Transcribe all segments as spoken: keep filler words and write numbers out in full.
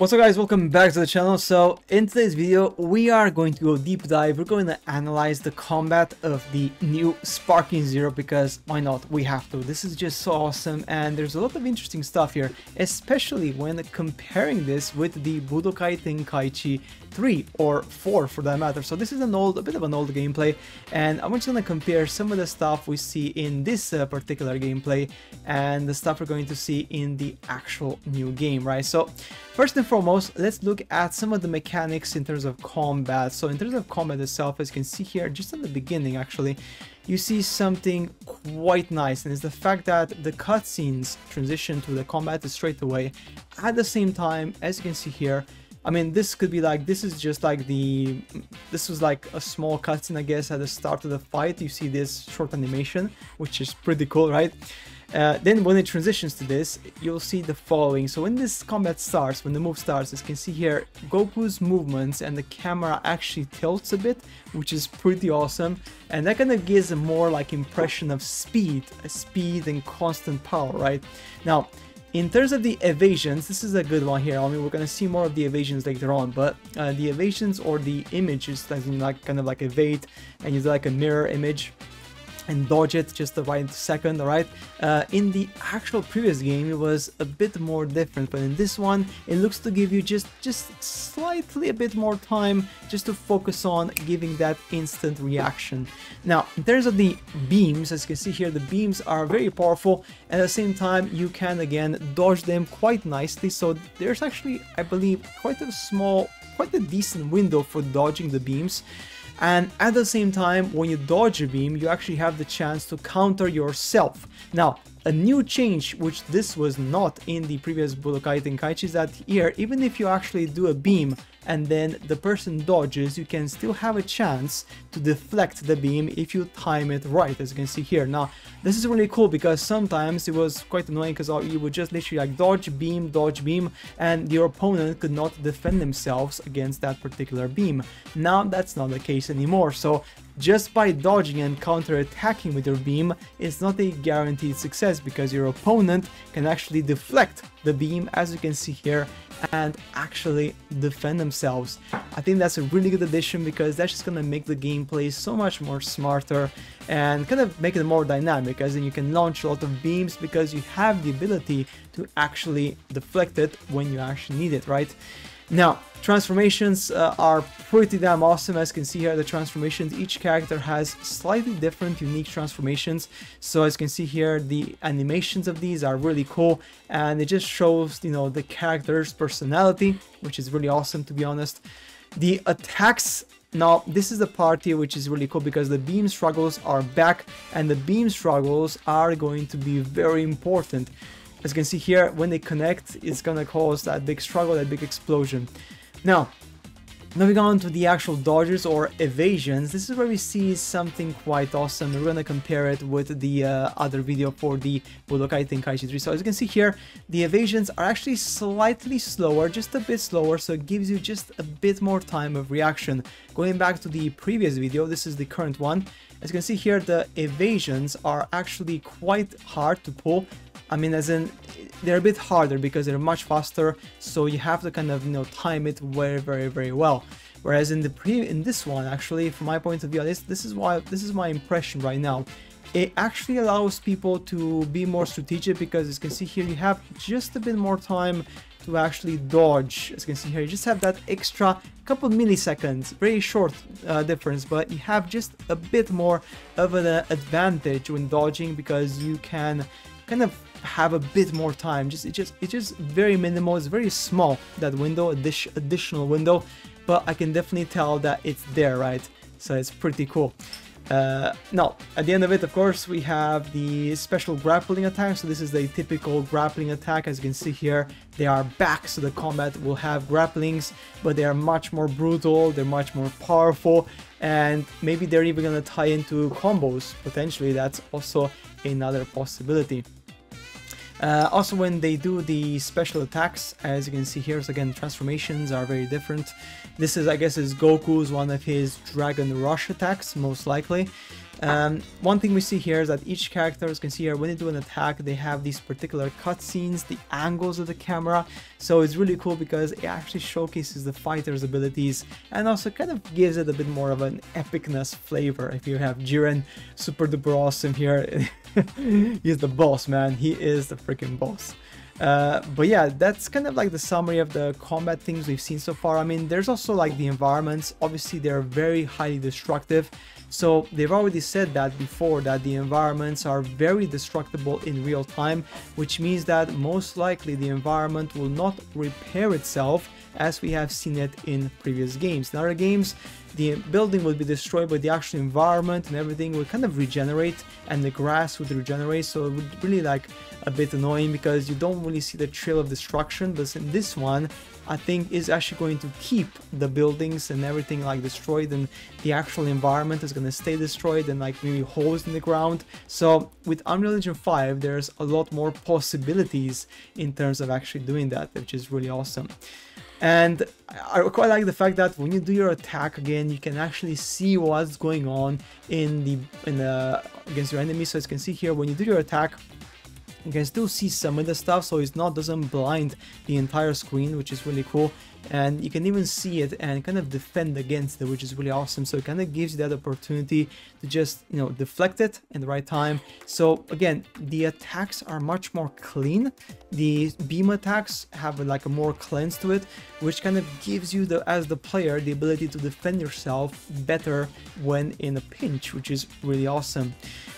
What's up guys, welcome back to the channel. So in today's video we are going to go deep dive. We're going to analyze the combat of the new Sparking Zero because why not, we have to. This is just so awesome and there's a lot of interesting stuff here, especially when comparing this with the Budokai Tenkaichi three or four for that matter. So this is an old, a bit of an old gameplay, and I'm just going to compare some of the stuff we see in this uh, particular gameplay and the stuff we're going to see in the actual new game, right? So first and foremost, let's look at some of the mechanics in terms of combat. So in terms of combat itself, as you can see here, just in the beginning actually, you see something quite nice, and it's the fact that the cutscenes transition to the combat straight away. At the same time, as you can see here, I mean, this could be like, this is just like the, this was like a small cutscene, I guess, at the start of the fight. You see this short animation, which is pretty cool, right? Uh, then when it transitions to this, you'll see the following. So when this combat starts, when the move starts, as you can see here, Goku's movements and the camera actually tilts a bit, which is pretty awesome. And that kind of gives a more like impression of speed, speed and constant power, right? Now, in terms of the evasions, this is a good one here. I mean, we're going to see more of the evasions later on, but uh, the evasions or the images, as in like kind of like evade and you do like a mirror image and dodge it just the right second, all right? Uh, in the actual previous game, it was a bit more different, but in this one, it looks to give you just, just slightly a bit more time just to focus on giving that instant reaction. Now, in terms of the beams, as you can see here, the beams are very powerful, and at the same time, you can, again, dodge them quite nicely, so there's actually, I believe, quite a small, quite a decent window for dodging the beams. And at the same time, when you dodge a beam, you actually have the chance to counter yourself. Now, a new change, which this was not in the previous Budokai Tenkaichi, is that here, even if you actually do a beam and then the person dodges, you can still have a chance to deflect the beam if you time it right, as you can see here. Now, this is really cool because sometimes it was quite annoying because you would just literally like dodge, beam, dodge, beam, and your opponent could not defend themselves against that particular beam. Now, that's not the case anymore. So, just by dodging and counter-attacking with your beam, it's not a guaranteed success because your opponent can actually deflect the beam, as you can see here, and actually defend themselves. I think that's a really good addition because that's just gonna make the gameplay so much more smarter and kind of make it more dynamic, as in you can launch a lot of beams because you have the ability to actually deflect it when you actually need it, right? Now, transformations uh, are pretty damn awesome. As you can see here, the transformations, each character has slightly different unique transformations. So as you can see here, the animations of these are really cool and it just shows, you know, the character's personality, which is really awesome, to be honest. The attacks, now this is the part here which is really cool because the beam struggles are back, and the beam struggles are going to be very important. As you can see here, when they connect, it's gonna cause that big struggle, that big explosion. Now, moving on to the actual dodges or evasions, this is where we see something quite awesome. We're gonna compare it with the uh, other video for the Budokai Tenkaichi three. So as you can see here, the evasions are actually slightly slower, just a bit slower, so it gives you just a bit more time of reaction. Going back to the previous video, this is the current one. As you can see here, the evasions are actually quite hard to pull. I mean, as in, they're a bit harder because they're much faster, so you have to kind of, you know, time it very, very, very well. Whereas in the pre in this one, actually, from my point of view, this this is why this is my impression right now. It actually allows people to be more strategic because, as you can see here, you have just a bit more time to actually dodge. As you can see here, you just have that extra couple milliseconds, very short uh, difference, but you have just a bit more of an uh, advantage when dodging because you can kind of have a bit more time. Just it just it's just very minimal. It's very small, that window, this additional window, but I can definitely tell that it's there, right? So it's pretty cool. Uh, now, at the end of it, of course, we have the special grappling attack. So this is the typical grappling attack. As you can see here, they are back, so the combat will have grapplings, but they are much more brutal, they're much more powerful, and maybe they're even gonna tie into combos, potentially. That's also another possibility. Uh, also, when they do the special attacks, as you can see here, so again, transformations are very different. This is, I guess, is Goku's, one of his Dragon Rush attacks, most likely. Um, one thing we see here is that each character, as you can see here, when they do an attack, they have these particular cutscenes, the angles of the camera. So it's really cool because it actually showcases the fighter's abilities and also kind of gives it a bit more of an epicness flavor. If you have Jiren, super duper awesome here. He's the boss, man. He is the freaking boss. Uh, but yeah, that's kind of like the summary of the combat things we've seen so far. I mean, there's also like the environments. Obviously, they're very highly destructive. So they've already said that before, that the environments are very destructible in real time, which means that most likely the environment will not repair itself as we have seen it in previous games. In other games, the building would be destroyed, but the actual environment and everything would kind of regenerate, and the grass would regenerate, so it would really like a bit annoying because you don't really see the trail of destruction. But in this one, I think is actually going to keep the buildings and everything like destroyed, and the actual environment is going to stay destroyed and like maybe holes in the ground. So with Unreal Engine five, there's a lot more possibilities in terms of actually doing that, which is really awesome. And I quite like the fact that when you do your attack again, you can actually see what's going on in the in the against your enemy. So as you can see here, when you do your attack, you can still see some of the stuff, so it's not doesn't blind the entire screen, which is really cool. And you can even see it and kind of defend against it, which is really awesome. So it kind of gives you that opportunity to just, you know, deflect it in the right time. So again, the attacks are much more clean. The beam attacks have like a more cleanse to it, which kind of gives you, the as the player, the ability to defend yourself better when in a pinch, which is really awesome.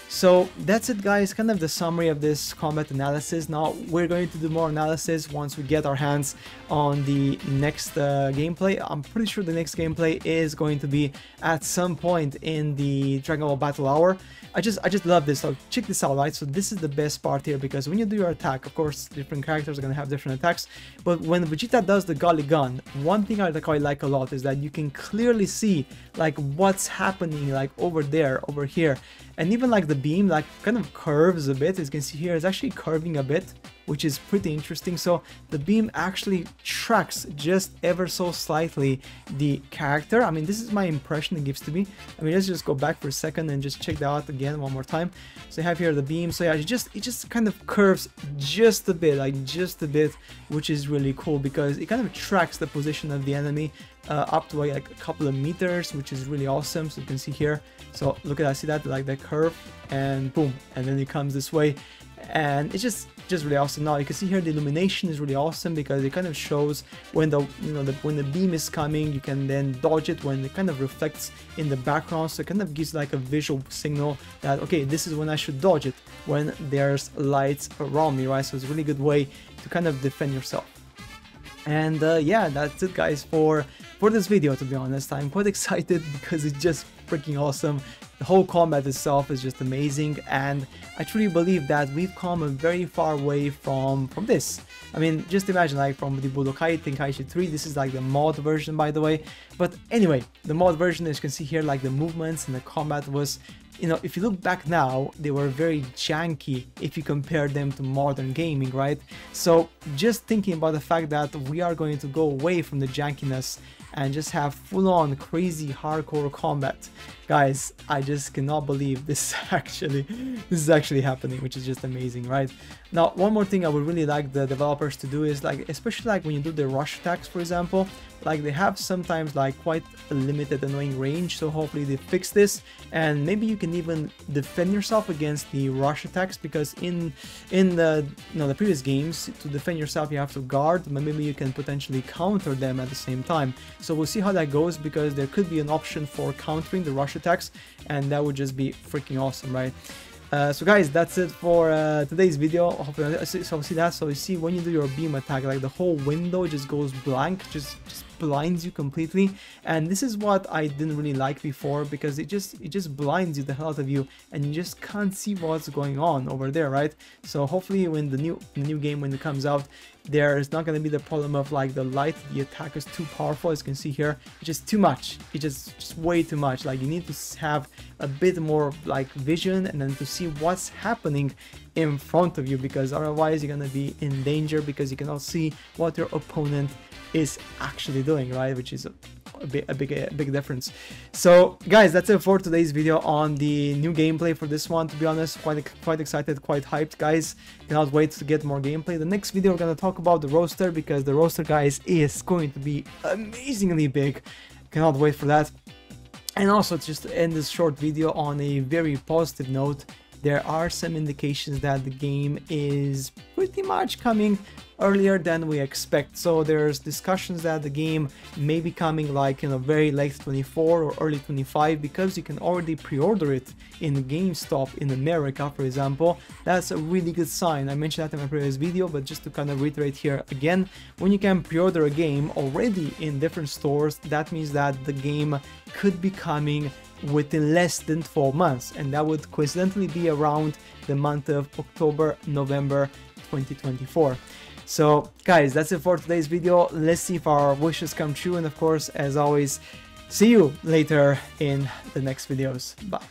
So that's it, guys, kind of the summary of this combat analysis. Now we're going to do more analysis once we get our hands on the next uh, gameplay. I'm pretty sure the next gameplay is going to be at some point in the Dragon Ball Battle Hour. I just I just love this, so check this out, right? So this is the best part here, because when you do your attack, of course, different characters are going to have different attacks, but when Vegeta does the Golly Gun, one thing I quite like a lot is that you can clearly see like what's happening like over there, over here, and even like the beam like kind of curves a bit. As you can see here, it's actually curving a bit, which is pretty interesting. So the beam actually tracks just ever so slightly the character. I mean, this is my impression it gives to me. I mean, let's just go back for a second and just check that out again one more time. So you have here the beam. So yeah, it just it just kind of curves just a bit, like just a bit, which is really cool because it kind of tracks the position of the enemy uh, up to like a couple of meters, which is really awesome. So you can see here. So look at that, see that, like that curve, and boom, and then it comes this way. And it's just just really awesome. Now you can see here the illumination is really awesome because it kind of shows when the you know the, when the beam is coming, you can then dodge it when it kind of reflects in the background. So it kind of gives like a visual signal that, okay, this is when I should dodge it when there's lights around me, right? So it's a really good way to kind of defend yourself. And uh, yeah, that's it, guys, for for this video. To be honest, I'm quite excited because it's just freaking awesome. The whole combat itself is just amazing, and I truly believe that we've come a very far way from from this. I mean, just imagine, like, from the Budokai Tenkaichi three, this is like the mod version, by the way. But anyway, the mod version, as you can see here, like the movements and the combat was, you know, if you look back now, they were very janky if you compare them to modern gaming, right? So just thinking about the fact that we are going to go away from the jankiness and just have full-on crazy hardcore combat, guys, I just cannot believe this actually this is actually happening, which is just amazing, right? Now, one more thing I would really like the developers to do is, like, especially like when you do the rush attacks, for example, like they have sometimes like quite a limited annoying range, so hopefully they fix this, and maybe you can even defend yourself against the rush attacks, because in in the you know the previous games, to defend yourself you have to guard, but maybe you can potentially counter them at the same time. So we'll see how that goes, because there could be an option for countering the rush attacks, and that would just be freaking awesome, right? Uh, so guys, that's it for uh, today's video. Hopefully, so see that. So you see when you do your beam attack, like the whole window just goes blank, just just blinds you completely. And this is what I didn't really like before, because it just it just blinds you the hell out of you, and you just can't see what's going on over there, right? So hopefully, when the new the new game when it comes out, there is not going to be the problem of like the light, the attack is too powerful. As you can see here, it's just too much, it's just, just way too much. Like, you need to have a bit more like vision, and then to see what's happening in front of you, because otherwise you're going to be in danger, because you cannot see what your opponent is actually doing, right? Which is a big, a big, a big difference. So guys, that's it for today's video on the new gameplay for this one. To be honest, quite quite excited, quite hyped, guys. Cannot wait to get more gameplay. The next video we're gonna talk about the roster, because the roster, guys, is going to be amazingly big. Cannot wait for that. And also, just to end this short video on a very positive note, there are some indications that the game is pretty much coming earlier than we expect. So there's discussions that the game may be coming like, you know, very late twenty-four or early twenty-five, because you can already pre-order it in GameStop in America, for example. That's a really good sign. I mentioned that in my previous video, but just to kind of reiterate here again, when you can pre-order a game already in different stores, that means that the game could be coming within less than four months, and that would coincidentally be around the month of October, November twenty twenty-four. So guys, that's it for today's video. Let's see if our wishes come true, and of course, as always, see you later in the next videos. Bye.